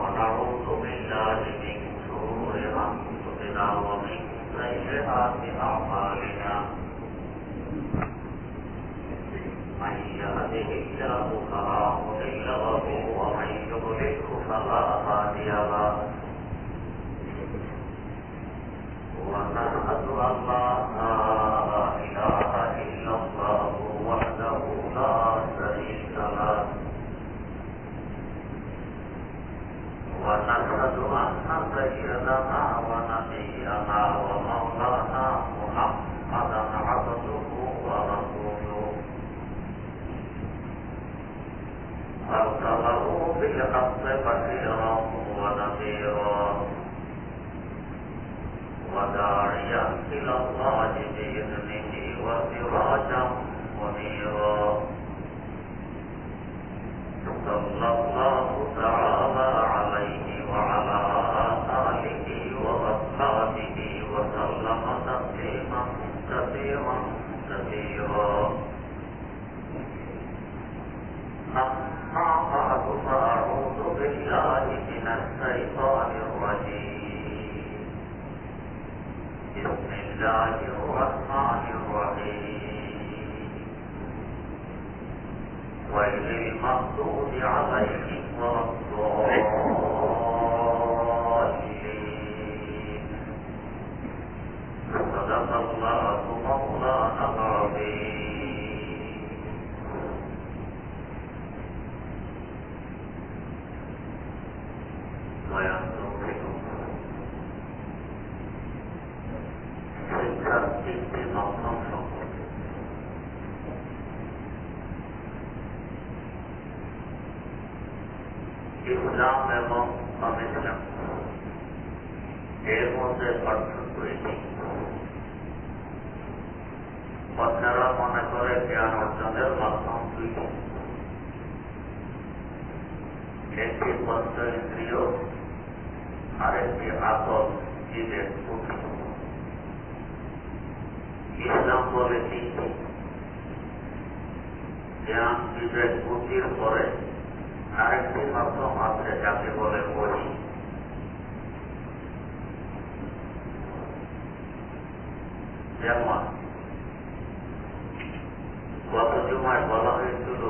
ونعوذ بالله من شرور أنفسنا ومن سيئات أعمالنا من يهده الله فلا مضل له ومن يضلله فلا هادي له وأشهد أن لا إله إلا الله وحده لا شريك له ونشهد أن سيدنا ونبينا ومولانا محمدا عبده ورسوله أرسله بالحق بشيرا ونذيرا وداعيا إلى الله بإذنه وسراجا منيرا صلى الله تعالى عليه وعلى آله وأصحابه وسلم تسليما كثيرا كثيرا أما بعد فأعوذ بالله من الشيطان الرجيم بسم الله الرحمن الرحيم ويل للمغضوب عليهم ولا الضالين صدق الله مولانا العظيم. इस्लाम एवं अविस्लाम एवं से पार्थक्य हुई थी पत्थरा मन करे ज्ञान अर्जनेर माध्यम हुई একটি পঞ্চ ইন্দ্রিয় আরেকটি আকল জীবের বুদ্ধি। ইসলাম বলেছি জ্ঞান বিবেক বুদ্ধির পরে আরেকটি মাধ্যম আছে যাকে বলে বহি। যেমন গত জুমায় বলা হয়েছিল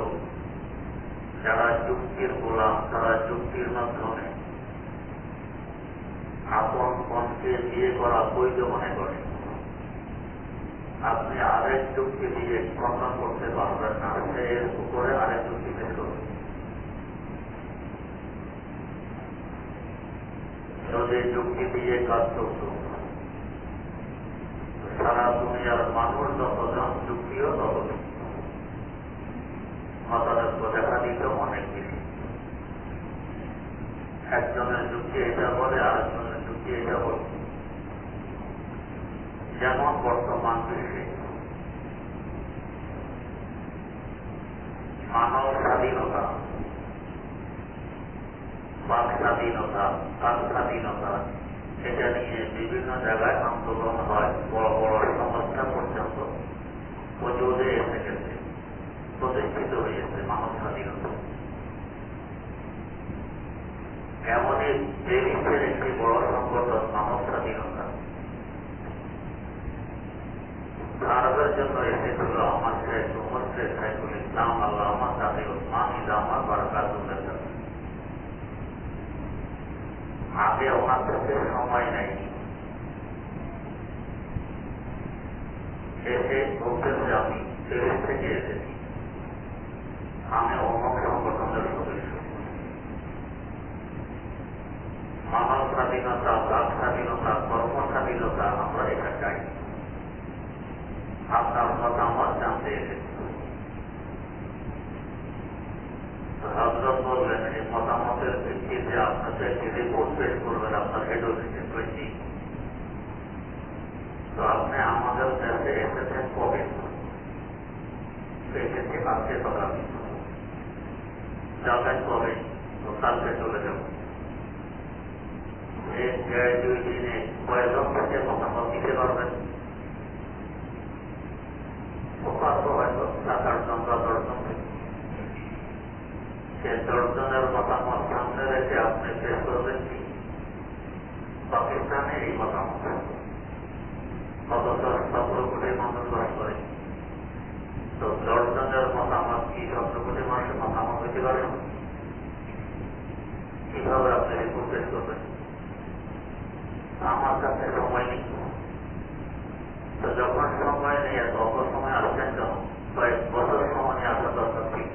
যারা যুক্তির গোলাম তারা যুক্তির মাধ্যমে আপন পণকে বিয়ে করা বৈধ মনে করে। আপনি আরেক যুক্তি দিয়ে প্রশ্ন করতে পারবেন না, এর উপরে আরেক যুক্তি বের করবেন। যদি যুক্তি দিয়ে কাজ করত সারা দুনিয়ার মানুষ যতজন যুক্তিও তত মতাদর্শ দেখা দিত অনেক বেশি। একজনের যুক্তি এটা বলে আরেকজনের যুক্তি এটা বলে। যেমন বর্তমান বিশ্বে মানব স্বাধীনতা, বাক স্বাধীনতা, কাজ স্বাধীনতা এটা নিয়ে বিভিন্ন জায়গায় আন্দোলন হয়, বড় বড় সংস্থা পর্যন্ত প্রচুরে এসে গেছে, প্রতিষ্ঠিত হয়েছে মানব স্বাধীনতা। এমনই দেশের একটি বড় সংগঠন মানব স্বাধীনতা আরবের জন্য এসেছিল আমাদের সমস্যা সাইফুল ইসলাম আল্লামা সাফি উসমান ইজামা বারাকাতুল্লাহ। আগে ওনার কাছে সময় নেই, এসে বলতেন যে আমি দেশ থেকে এসেছি, আমি অমক সংগঠনের সদস্য, মানব স্বাধীনতা, বাক স্বাধীনতা, কর্ম স্বাধীনতা আমরা এটা চাই, আপনার মতামত জানতে এসেছি। হযরত বললেন এই মতামতের ভিত্তিতে আপনাকে একটি রিপোর্ট পেশ করবেন আপনার হেড অফিসে। তো আপনি আমাদের দেশে এসেছেন কবে? এসেছি আজকে সকাল। যাবেন কবে? তো কালকে চলে যাব। এক দেড় দুই দিনে কয়েকজন থেকে মতামত দিতে পারবেন? দর্শনের মতামত সামনে রেখে 1920 পাকিস্তানের এই কথা করে তো জর্ডানের মতামত কি চন্দ্রকোটি মানুষের মতামত হইতে পারে? কিভাবে আপনাকে প্রবেশ করবেন? আমার কাছে সময় নেই। তো যখন সময় নেই এত অল্প সময় আসছেন কেন? কয়েক বছর সময় নিয়ে আসা দরকার। ঠিক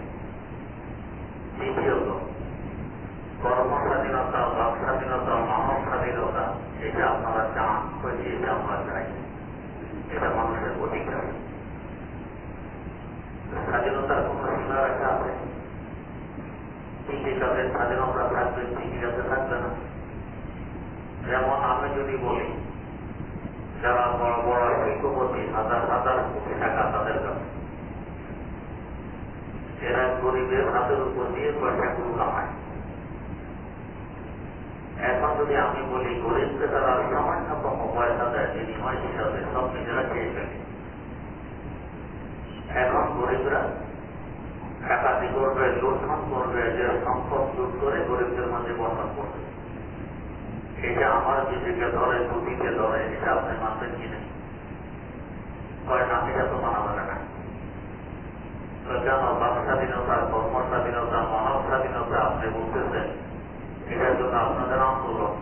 দ্বিতীয়ত কর্মস্বাধীনতা, বাক স্বাধীনতা, মানব স্বাধীনতা, এটা আপনারা চান হয়েছে, এটা আমরা চাই, এটা মানুষের অধিকার। স্বাধীনতার কোনো সীমা রেখা আছে? তাদের স্বাধীনতা থাকবে, ঠিকাতে থাকবে না। যেমন আমি যদি বলি যারা বড় বড় শিল্পপতি, হাজার হাজার কোটি টাকা তাদের কাছে, এরা গরিবের হাতের উপর দিয়ে পয়সাগুলো কামায়। এখন যদি আমি বলি গরিবকে তারা সামান্যতম পয়সা দেয় বিনিময় হিসাবে, সব নিজেরা খেয়ে থাকে। এখন গরিবরা একাধিক করবে, লুণ্ঠন করবে, যে সম্পদ লুট করে গরিবদের মধ্যে বন্টন করবে। এটা আমার বিবেকে ধরে, দুটিকে ধরে, এটা আপনি মানবেন কিনা? এটা তো মানা যাবে না। কেন? বাক স্বাধীনতা, কর্ম স্বাধীনতা, মানব স্বাধীনতা আপনি বলতেছেন, এটার জন্য আপনাদের আন্দোলন।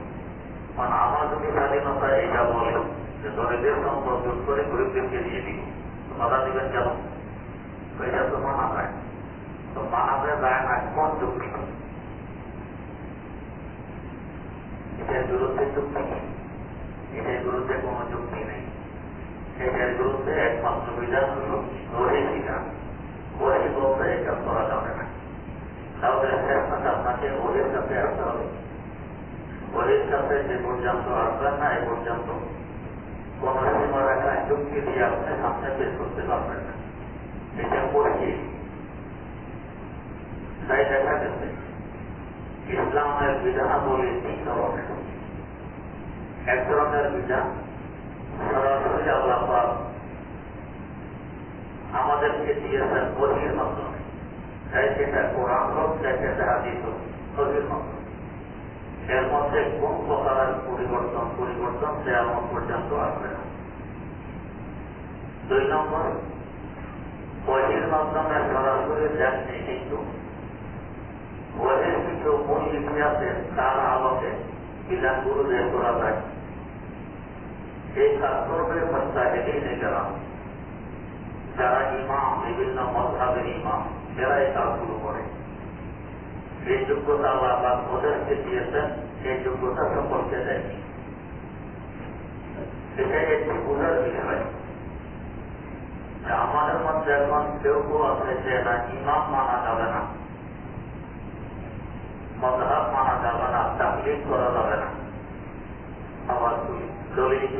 মানে আমার যদি স্বাধীনতা এটা বলে যে দরিদ্রের সম্পদ লুট করে গরিবদেরকে দিয়ে দিব, বাধা দিবেন কেন? এটা তো মানা যায়। তো মানাবে যায় না কোন যুক্তি? এটার বিরুদ্ধে যুক্তি নেই, এটার বিরুদ্ধে কোনো যুক্তি নেই। এটার বিরুদ্ধে একমাত্র বিধান হলো গরিব বিধান। গরিব বলতে এটা করা যাবে না। তাহলে চেষ্টাটা আপনাকে গরিব কাছে আসতে হবে। গরিব কাছে যে পর্যন্ত আসবেন না, এ পর্যন্ত কোনো সীমা রাখা যুক্তি দিয়ে আপনি সামনে পেশ করতে পারবেন না। এটা করেছি তাই দেখা গেছে ইসলামের বিধানাবলী তিন ধরনের। এক ধরনের বিধান সরাসরি আল্লাহ পাক আমাদেরকে দিয়েছেন বহির মাধ্যমে, তাই সেটা কোরআন হোক, তাই সেটা হাদিস হোক, বহির মাধ্যমে। এর মধ্যে কোন প্রকারের পরিবর্তন তেমন পর্যন্ত আসবে না। দুই নম্বর, বহির মাধ্যমে সরাসরি দেখছে কিন্তু বহির কিছু মূল ইতিহাসে তার আলোকে বিধান গুরুদের করা যায়। এই কাজ করবে সস্তা হেঁটেই নেই যারা যারা ইমাম, বিভিন্ন মতভাবের ইমাম, এরা এই কাজগুলো করে। এই যোগ্যতা বা ওদেরকে দিয়েছেন, এই যোগ্যতা সম্পর্কে দেয়নি। এটাই একটি বোঝার বিষয়। আমাদের মধ্যে এখন কেউ কেউ আছে যে না, ইমাম মানা যাবে না, মতহাব মানা যাবে না, তাকলিদ করা যাবে না। আবার দলিল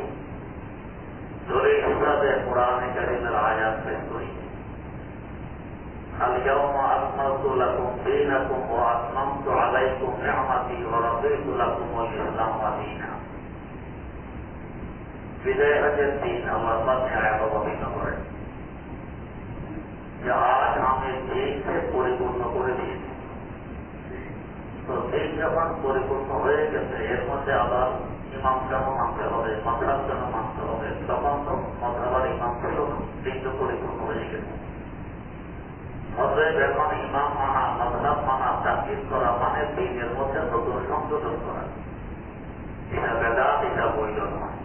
দলিল হিসাবে কোরআনে কারিমের আয়াত পেশ করি। اليوم أكملت لكم دينكم وأتممت عليكم نعمتي ورضيت لكم الإسلام دينا. بداية الدين আল্লাহ পাক আয়াতটা করেন যে আজ আমি দিনকে পরিপূর্ণ করে দিয়েছি। তো দিন যখন পরিপূর্ণ হয়ে গেছে, এর মধ্যে আবার ইমাম কেন মানতে হবে, মাদ্রাস কেন মানতে হবে? তখন তো মাদ্রাসার ইমাম ছিল না, দিন তো পরিপূর্ণ হয়ে গেছে। অতএব এখন ইমাম মানা, মাদ্রাস মানা, তাকলিদ করা মানে দিনের মধ্যে নতুন সংযোজন করা। এটা বেদাত, এটা বৈধ নয়।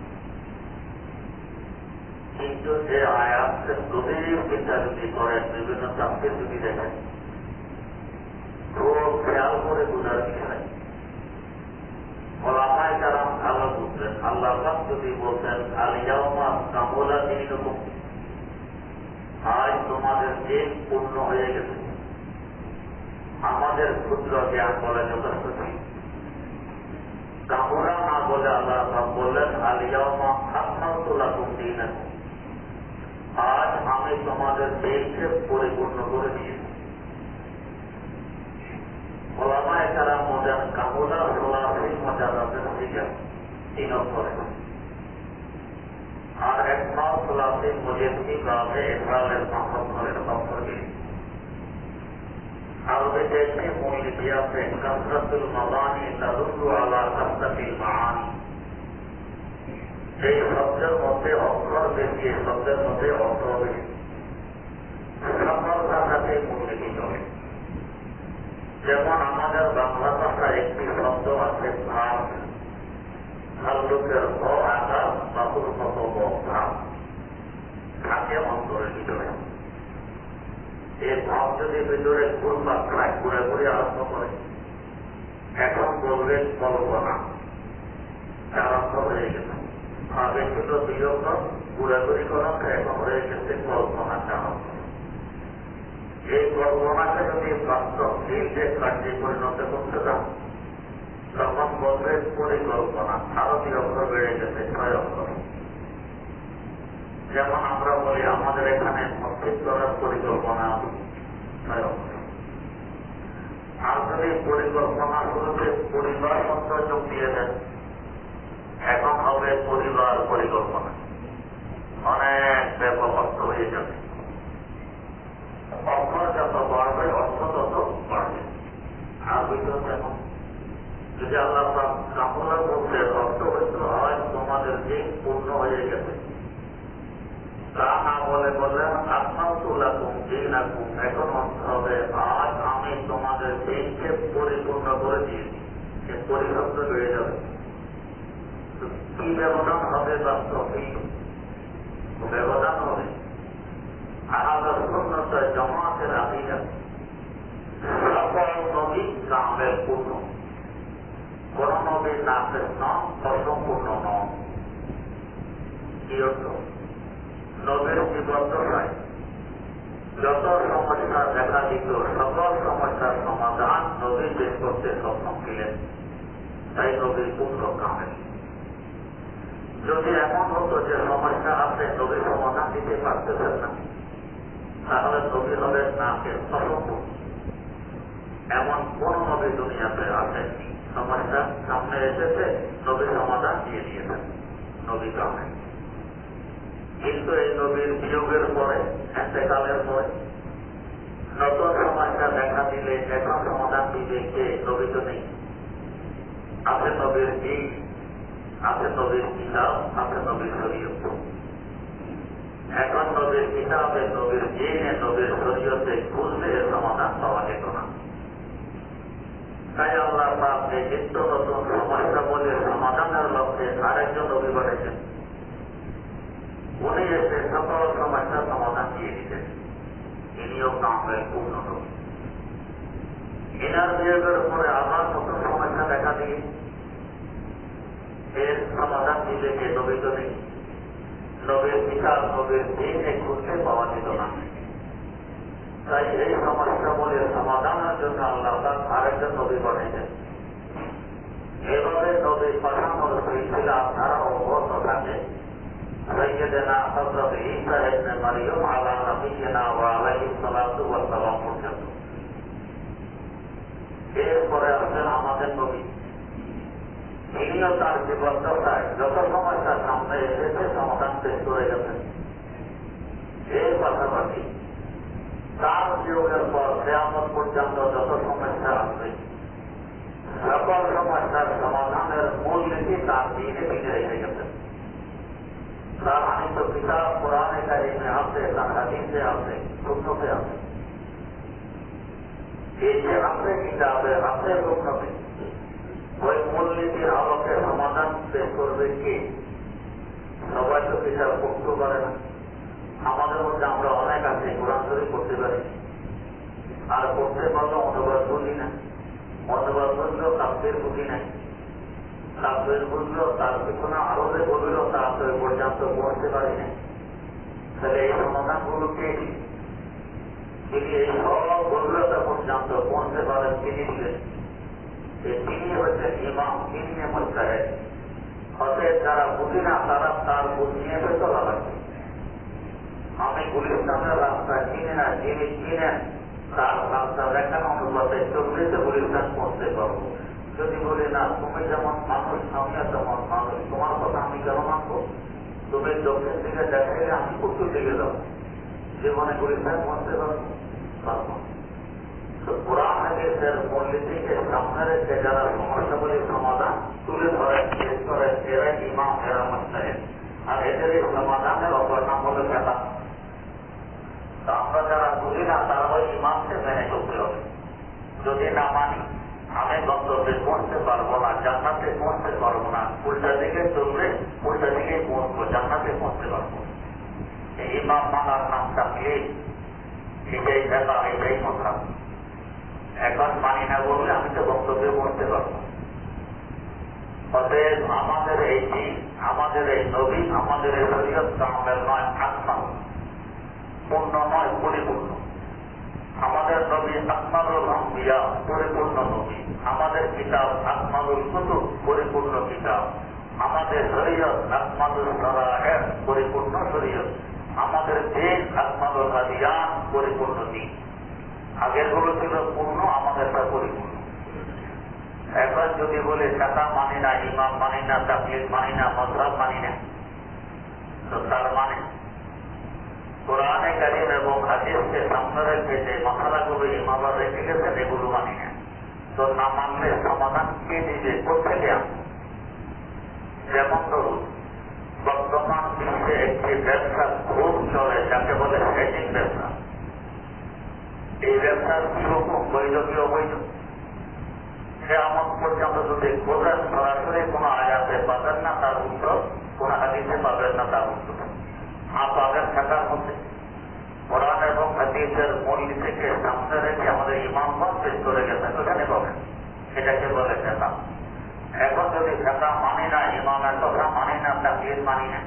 কিন্তু যে আয়াতের গভীর চিন্তা যদি করেন, বিভিন্ন তাফসীর যদি দেখেন, খুব খেয়াল করে বোঝার বিষয়। ওলামায়ে কেরাম ভালো বুঝলেন। আল্লাহ পাক যদি বলতেন আল ইয়াওমা কামালা দীনুকুম, আজ তোমাদের দিন পূর্ণ হয়ে গেছে, আমাদের ক্ষুদ্র জ্ঞান বলে যথেষ্ট নেই। কামরা না বলে আল্লাহ পাক বললেন আল ইয়াওমা আকমালতু লাকুম দীনাকুম, আজ আমি তোমাদের দিনকে পরিপূর্ণ করে দিয়েছি। ওলামায়ে কেরাম মজার কামলা সোলাফি মজার তিন অক্ষরে, আর এক নাও সোলাফি মুজাদ্দিদি গ্রামে ইসরায়েলের সংরক্ষণের অক্ষর দিয়ে। আরবিতে একটি মূল ইতিহাসে কাসরাতুল মাবানি تدل على أفضل المعاني. في شبد المطيع أفضل في شبد المطيع أفضل সকল ভাষাতে মূল্যায়িত হয়। যেমন আমাদের বাংলা ভাষার একটি শব্দ আছে ভাব, ভাল্লুকের ভ আকার বাবুর কত ভাব থাকে অন্তর্হিত হয়। এই ভাব যদি ভিতরে গুণ মাত্রায় ঘুরে ঘুরে আরম্ভ করে, এখন বলবেন কল্পনা, তার অর্থ হয়ে গেছে ভাবের জন্য বিরক্ত ঘুরাঘুরি করা, এখন হয়ে গেছে কল্পনা। কারণ এই কল্পনাকে যদি বাস্তব নির্দেশ কার্যে পরিণত করতে চান, তখন বলবেন পরিকল্পনা। আরো বিরক্ষর বেড়ে গেছে 6 অক্ষর। যেমন আমরা বলি আমাদের এখানে মসজিদ করার পরিকল্পনা 6 অক্ষর। আর যদি পরিকল্পনা শুরুতে পরিবার মন্ত্র যোগ দিয়ে দেন, এখন হবে পরিবার পরিকল্পনা, অনেক ব্যাপক অর্থ হয়ে যাবে। অক্ষর যত বাড়বে অর্থ তত বাড়বে। আর বুঝলাম এখন যদি আল্লাহ কামলা করতে অর্থ হইত হয় তোমাদের দিন পূর্ণ হয়ে গেছে, তা না বলে বললেন আপনার তোলা কুম দিন আকুম, এখন অর্থ হবে আজ আমি তোমাদের দিনকে পরিপূর্ণ করে দিয়েছি। সে পরিশব্দ হয়ে যাবে। কি ব্যবধান হবে? বাস্তবই ব্যবধান হবে। আমাদের পূর্ণতা জমাতের আবিদা সকল নবী কামের পূর্ণ, কোন নবী নামের নাম অসম্পূর্ণ নন। নবীর বিবর্তনায় যত সমস্যা দেখা দিত, সকল সমস্যার সমাধান নবী বের করতে সক্ষম ছিলেন, তাই নবীর পূর্ণ কামের। যদি এমন হতো যে সমস্যা আছে নবী সমাধান দিতে পারতেছেন না, তাহলে নবী হবেন নামের অসম্পূর্ণ। এমন কোন নবী দুনিয়াতে আছে সমস্যা সামনে এসেছে নবী সমাধান দিয়ে দিয়েছেন, নবী কামে। কিন্তু এই নবীর বিয়োগের পরে, এতেকালের পরে নতুন সমস্যা দেখা দিলে এখন সমাধান দিবে কে? নবী তো নেই। আছে নবীর দিন, আছে নবীর কিতাব, আছে নবীর শরীয়ত। এখন নবীর কিতাবে, নবীর দিনে, নবীর শরীয়তে খুঁজলে সমাধান পাওয়া যেত না। তাই আল্লাহ নিত্য নতুন সমস্যা বলে সমাধানের লক্ষ্যে আরেকজন নবী বলেছেন। উনি এসে সকল সমস্যার সমাধান দিয়ে দিতেন। ইনিও কামের পূর্ণ নবী। এনার বিয়োগের পরে আবার নতুন সমস্যা দেখা দিয়ে এর সমাধান দিলে যে নবী তো নেই। নবীর বিকাশ, নবীর দিনে খুঁজতে পাওয়া যেত না। তাই এই সমস্যা বলে সমাধানের জন্য আল্লাহ আরেকজন নবী বানিয়েছেন। এভাবে নবীর পাঠানোর হয়েছিল। আপনারা অবগত থাকে সৈয়দনা হযরত ঈসা ইবনে মারিয়াম আলা নবিয়িনা ওয়া আলাইহিস সালাতু ওয়াস সালাম পর্যন্ত। এরপরে আসেন আমাদের নবী। তিনিও তার বিবর্তনায় যত সমস্যা সামনে এসেছে সমাধান পেশ করে গেছেন। এর পাশাপাশি তার বিয়োগের পর কিয়ামত পর্যন্ত যত সমস্যা আসবে সকল সমস্যার সমাধানের মূলনীতি তার দিনে দিনে রেখে গেছেন। তার আনিত কিতাব কোরআনে কারিমে আছে, তার হাদিসে আছে, সুন্নতে আছে। এই যে আছে কিতাবে, আছে সুন্নতে, ওই মূলনীতির আলোকে সমাধান পেশ করবে কে? সবাই তো কিতাব পড়তে পারে না। আমাদের মধ্যে আমরা অনেক আছে কোরআন শরীফ পড়তে পারি, আর পড়তে পারলে অনুবাদ বুঝি না। অনুবাদ বুঝলেও তাফসীর বুঝি নাই। তাফসীর বুঝলেও তার পিছনে আরো যে গভীরতা আছে ওই পর্যন্ত পড়তে পারি না। তাহলে এই সমাধানগুলো কে? তিনি এই সব গভীরতা পর্যন্ত পৌঁছতে পারেন তিনি ছিলেন। তিনি হচ্ছেন ইমাম, তিনি মুজতাহিদ। অতএব যারা বুঝি না তারা তার বুঝ নিয়ে পেতো লাগাচ্ছে। আমি গুলিস্তানের রাস্তা চিনি না, যিনি চিনেন তার রাস্তা দেখানো অনুপাতে চল্লিশে গুলিস্তান পৌঁছতে পারবো। যদি বলি না তুমি যেমন মানুষ আমিও তেমন মানুষ, তোমার কথা আমি কেন মানবো? তুমি দক্ষিণ দিকে দেখাইলে আমি উত্তর দিকে যাবো, জীবনে গুলিস্তান পৌঁছতে পারবো। এখন মানি না বললে আমি তো বক্তব্যে পৌঁছতে পারবো। অতএব আমাদের এই দিন, আমাদের এই নবী, আমাদের এই শরীয়ত কামেল নয়, আত্মা পূর্ণ নয়, পরিপূর্ণ। আমাদের নবী আকমালুল আম্বিয়া, পরিপূর্ণ নবী। আমাদের কিতাব আকমালুল কুতুব, পরিপূর্ণ কিতাব। আমাদের শরীয়ত আকমালুল শরায়েহ, পরিপূর্ণ শরীয়ত। আমাদের দিন আকমালুল আদিয়ান, পরিপূর্ণ দিন। আগের গুলো ছিল পূর্ণ, আমাদেরটা পরিপূর্ণ। একবার যদি বলে কাতা মানি না, ইমাম মানি না, তাকলিদ মানি না, মাযহাব মানি না, তো তার মানে কোরআনে কারীম এবং হাদিসকে সামনে রেখে যে মশালাগুলো ইমামরা রেখে গেছেন, এগুলো মানি না। তো না মানলে সমাধান কে দিবে, কোথেকে আসবে? যেমন ধরুন, বর্তমান বিশ্বে একটি ব্যবসা খুব চলে, যাকে বলে সেটিং ব্যবসা। এই ব্যবসার কিরকম বৈধ, কি অবৈধ? সে আমার পর্যন্ত যদি বোঝেন, সরাসরি কোনো আয়াতে পাবেন না তার উত্তর, কোনো হাদিসে পাবেন না তার উত্তর। আপনাদের থাকার মধ্যে কোরআন এবং হাদিসের মূল্য থেকে সামনে রেখে আমাদের ইমামগণ পেশ করে গেছেন, ওখানে পাবেন। সেটাকে বলে খেতা। এখন যদি খেতা মানি না, ইমামের কথা মানি না, তাকলিদ মানি না,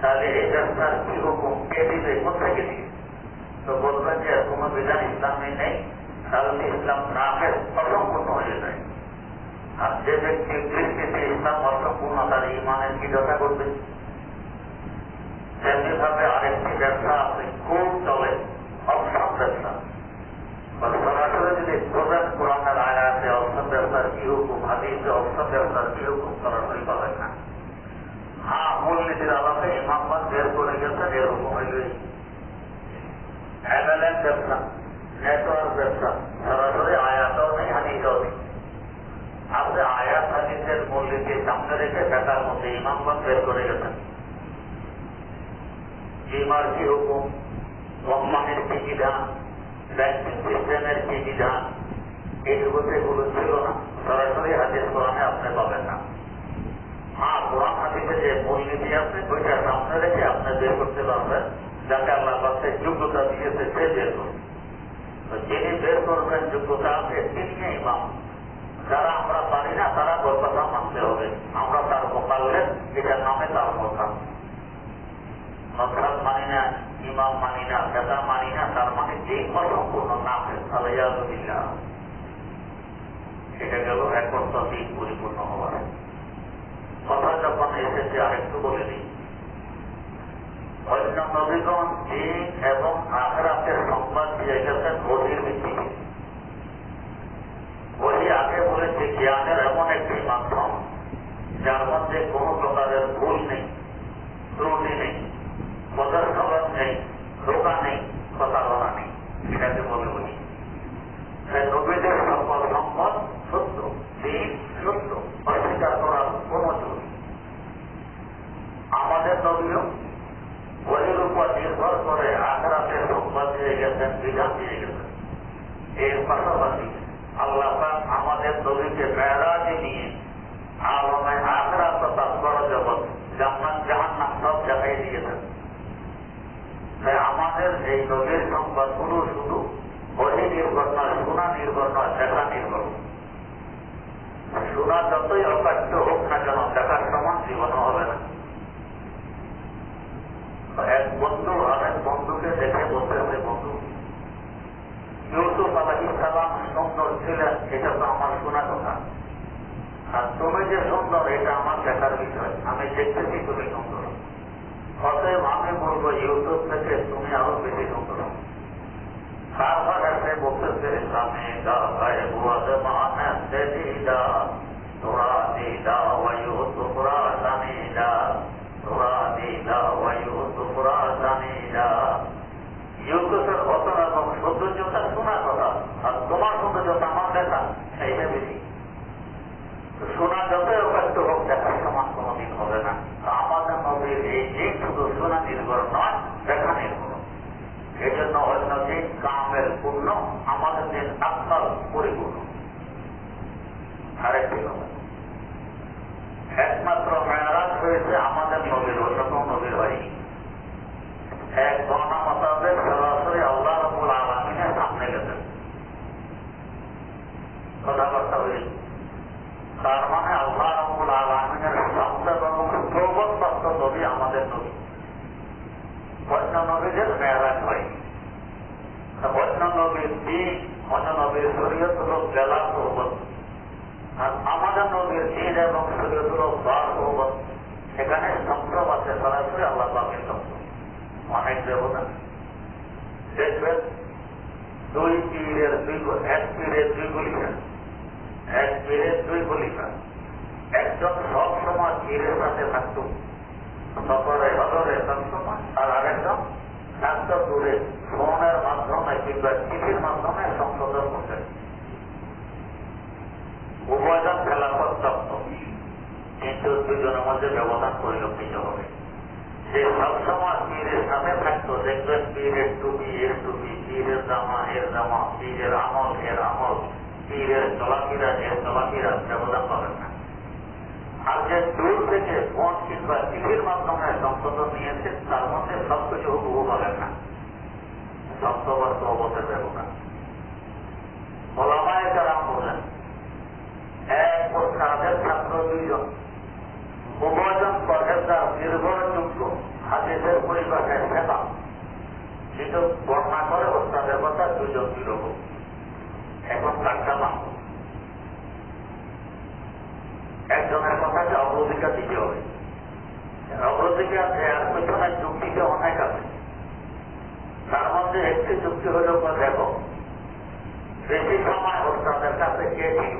তাহলে এই ব্যবসার কিরকম, কে দিবে, কোথায় দিবে? তো বলবেন যে কোনো বিধান ইসলামে নেই, কারণ ইসলাম না খেয়ে অসম্পূর্ণ হয়ে যায়। আর যে ব্যক্তি দৃষ্টিতে ইসলাম অসম্পূর্ণ, তার ইমানের কি দশা করবে? তেমনিভাবে আরেকটি ব্যবসা আপনি খুব চলে, অপশন ব্যবসা। সরাসরি যদি প্রধান কোরআনের আয়াতে অপশন ব্যবসার কি হুকুম, হাদিসে অপশন ব্যবসার কি হুকুম, সরাসরি পাবেন না। হ্যাঁ, মূলনীতির আলাপে ইমামবাদ বের করে গেছেন, এরকম হইল। এমএলএন ব্যবসা, নেটওয়ার্ক ব্যবসা, সরাসরি আয়াতও নেই, হাদিসও নেই। আপনি আয়াত হাদিসের মূলনীতি সামনে রেখে বেতার মধ্যে ইমামগণ বের করে গেছেন। বিমার কি হুকুম, কোম্পানির কি বিধান, ব্যাংকিং সিস্টেমের কি বিধান, এগুলো ছিল না। সরাসরি হাদিস কোরআনে আপনি পাবেন না। হ্যাঁ, কোরআন হাদিসে যে মূলনীতি আছে, ওইটা সামনে রেখে আপনি বের করতে পারবেন, যাকে আল্লাহ পাশে যোগ্যতা দিয়েছে সে বের করবে। যিনি বের করবেন, যোগ্যতা আছে, তিনি ইমাম। যারা আমরা পারি না, তারা কথা মানতে হবে। আমরা তার বললে এটা নামে তার কথা। অর্থাৎ মানি না, ইমাম মানি না, নেতা মানি না, তার মানে যে অসম্পূর্ণ না হয়। এটা গেল একমাত্র দিক পরিপূর্ণ হওয়ার কথা। যখন এসেছে আরেকটু বলে দিই, অন্য নবীগণ দিন এবং আখেরাতের সংবাদ দিয়ে গেছেন ওহির ভিত্তিতে। ওহি আগে বলেছে জ্ঞানের এমন একটি মাধ্যম, যার মধ্যে কোনো প্রকারের ভুল নেই, ত্রুটি নেই, বদল সবল নেই, ধোকা নেই, প্রতারণা নেই। এটাকে বলে ওহি। নবীদের সকল সম্পদ সত্য, দিন সত্য, অস্বীকার করার কোনো জরুরি। আমাদের নবীও বহির উপর নির্ভর করে আখেরাতের সংবাদ দিয়ে গেছেন, বিধান দিয়ে গেছেন। এর পাশাপাশি আল্লাহ আমাদের নবীকে মেরাজে নিয়ে আলমে আখেরাত তৎপর জগৎ, জান্নাত জাহান্নাম সব জায়গায় দিয়েছেন। তাই আমাদের এই নবীর সংবাদগুলো শুধু বহি নির্ভর নয়, শোনা নির্ভর নয়, দেখা নির্ভর। শোনা যতই অকাট্য হোক না কেন, দেখার সমান জীবনও হবে না। এক বন্ধু আরেক বন্ধুকে দেখে বলতে হবে, বন্ধু ইউসুফ আলাইহিস সালাম সুন্দর ছিলেন, এটা তো আমার শোনা কথা। আর তুমি যে সুন্দর, এটা আমার দেখার বিষয়। আমি দেখতেছি তুমি সুন্দর, অতএব আমি বলবো ইউসুফ থেকে তুমি আরো বেশি সুন্দর। তারপর এসে বলতেছে আমি দা ভাই বুয়া জমানা দেদি দা তোরা দি দা ওয়ায়ু তোরা জানি দা তোরা দি দা ওয়ায়ু তোরা জানি দা। ইউসুফের অতন এবং সৌন্দর্যটা তোমার কথা, আর তোমার সৌন্দর্যটা আমার দেখা সেইটা বেশি। সোনা যত অব্যক্ত হোক দেখার সমান কোনদিন হবে না। আমাদের নবীর এই শুধু সোনা নির্ভর নয়, দেখা নির্ভর। এই জন্য অন্য দিন কামের পূর্ণ, আমাদের দিন আত্মার পরিপূর্ণ। আরেকটি কথা, একমাত্র মেরাজ হয়েছে আমাদের নবীর, অন্য কোন নবীর হয়নি। এক গণনা মোতাবেক সরাসরি আল্লাহ রাব্বুল আলামিনের সামনে গেছেন, কথাবার্তা হয়েছে। তার মানে আল্লাহ রাব্বুল আলামিনের শব্দ এবং প্রবল তত্ত্ব নবী আমাদের নবী। অন্য নবীদের মেরাজ হয়নি। অন্য নবীর দিন, অন্য নবীর শরীয়ত হল বেলা প্রবল, আর আমাদের নবীর দিন এবং শরীয়ত হল বার প্রবল। সেখানে সম্ভব আছে সরাসরি আল্লাহ পাকের সম্ভব। অনেক দেবতা দেখবেন দুই পীরের দুই, এক পীরের দুই গুলিশা, এক পীরের দুই গুলিশা। একজন সব সময় পীরের সাথে থাকত, সফরে হজরে সবসময়, আর আরেকজন থাকত দূরে, ফোনের মাধ্যমে কিংবা চিঠির মাধ্যমে সংশোধন করতেন। উভয়জন খেলাফত প্রাপ্ত, কিন্তু দুজনের মধ্যে ব্যবধান পরিলক্ষিত হবে। যে সবসময় পীরের সামনে থাকতো দেখবেন পীরের টুপি এর টুপি, পীরের জামা এর জামা, পীরের আমল এর আমল, পীরের চলাফেরা এর চলাফেরা, ব্যবধান পাবেন না। আর যে দূর থেকে ফোন কিংবা টিভির মাধ্যমে সংশোধন নিয়েছে তার মধ্যে সবকিছু হুবহু পাবেন না, সপ্তবর্ষ অবতের ব্যবধান। ওলামায়ে কেরাম বলেন এক ওস্তাদের ছাত্র দুইজন, উভয়জন পর্যাপ্তার নির্ভরযোগ্য, হাদিসের পরিভাষায় সেবা, কিন্তু বর্ণনা করে ওস্তাদের কথা দুজন বিরোধ। এখন কাটটা মানব, একজনের কথাকে অগ্রাধিকার দিতে হবে। অগ্রাধিকার দেওয়ার পেছনে যুক্তিতে অনেক আছে। তার মধ্যে একটি যুক্তি হল, দেখো বেশি সময় ওস্তাদের কাছে গিয়েছিল,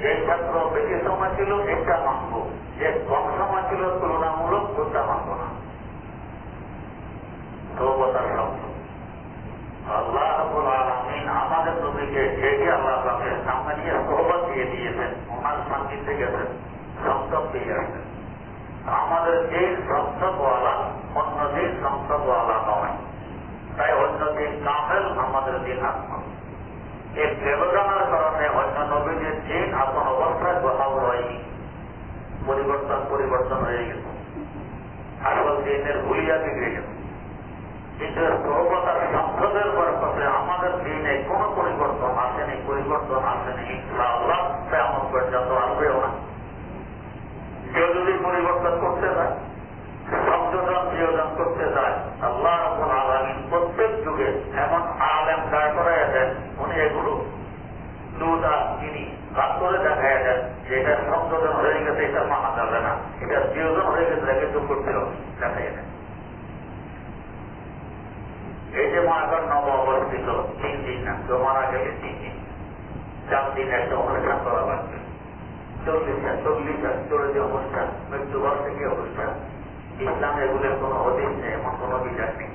যে ছাত্র বেশি সময় ছিল এটা মানব, যে কম সময় ছিল তুলনামূলক ওটা মানব না। সৌবতার শব্দ আল্লাহ রাব্বুল আলামিন আমাদের নবীকে ডেকে আল্লাহ পাকের সামনে নিয়ে সহবত দিয়ে দিয়েছেন, ওনার সান্নিধ্যে গেছেন, সংসব দিয়ে আসেন। আমাদের এই সংসবওয়ালা অন্য দিন সংসবওয়ালা নয়, তাই অন্য দিন কামেল, আমাদের দিন আত্মা। এই ব্যবধানের কারণে অন্য নবীদের দিন আপন অবস্থায় বহাল হয়নি, পরিবর্তন হয়ে গেল, আসল দিনের ভুলিয়া বিগড়ে গেল। কিন্তু সৌবতার সংসদের বরকতে আমাদের দিনে কোনো পরিবর্তন আসেনি, ইনশাআল্লাহ তেমন পর্যন্ত আসবেও না। কেউ যদি পরিবর্তন করতে চায়, সংযোজন বিয়োজন করতে চায়, আল্লাহ রাব্বুল আলামিন প্রত্যেক যুগে এমন আলেম দাঁড় করাইয়া দেন, উনি এগুলো দুটা তিনি ভাগ করে দেখাইয়া দেন যে এটা সংযোজন হয়ে গেছে, এটা মানা যাবে না, এটা বিয়োজন হয়ে গেছে, এটা কিন্তু করতে হবে, দেখাইয়া দেন। এই যে মনে করেন নব অবস্থিত 3 দিন, না কেউ মারা গেলে 3 দিন, 4 দিন একটা অনুষ্ঠান করা লাগবে, 40 অনুষ্ঠান, মৃত্যুবার্ষিকী অনুষ্ঠান। ইসলাম এগুলোর কোনো অধীন নেই, এমন কোনো বিচার নেই।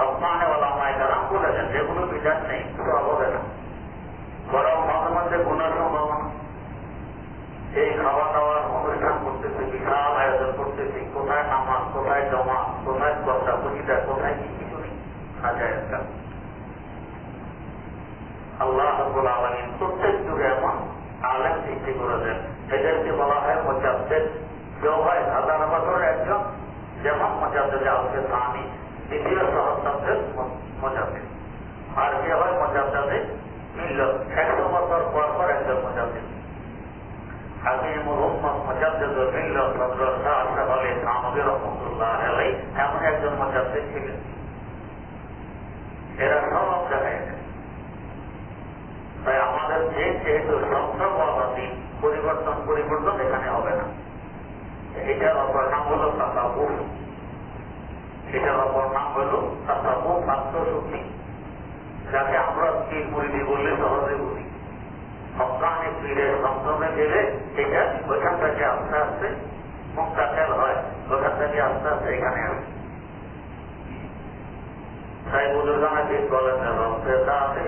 রহমানে ওলামায়ে কেরাম বলেছেন যেগুলো বিচার নেই তো হবে না, বরং মাঝে মাঝে গুণের সম্ভাবনা। এই খাওয়া দাওয়ার অনুষ্ঠান করতেছে, বিশাল আয়োজন করতেছে, কোথায় নামাজ, কোথায় জমা, কোথায় কথা বুঝিটা, কোথায় কি কিছু নেই, হাজার একটা। আল্লাহ রাব্বুল আলামিন প্রত্যেক যুগে এমন আলেম সৃষ্টি করেছেন, এদেরকে বলা হয় মুজাদ্দিদ। কেউ হয় 1000 বছরের একজন, যেমন মুজাদ্দিদে আজকে সানি, দ্বিতীয় সহস্রাব্দের মুজাদ্দিদ। আর কে হয় মুজাদ্দিদে মিল্লাত, 100 বছর পর পর একজন মুজাদ্দিদ। হাকিমুল উম্মাহ মুজাদ্দিদুল মিল্লাত হযরত শাহ আশরাফ আলী থানভী রাহমাতুল্লাহি আলাইহি এমন একজন মুজাদ্দিদ ছিলেন। এরা সব জায়গায়। তাই আমাদের যেহেতু সংসর্গবাদী পরিবর্তন এখানে হবে না। এটার অপর নাম হল তাসাউফ, আত্মশুদ্ধি, যাকে আমরা পীর মুরিদি বললে সহজে বুঝি। সপ্তাহে পীরের সংসদে গেলে এটা ওইখান থেকে আস্তে আস্তে মুক্তাকার হয়, ওইখান থেকে আস্তে আস্তে এখানে আসে। Subhanallah wa bihamdi, subhanakallahumma wa bihamdi,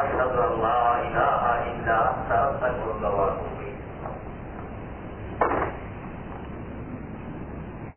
asyhadu an la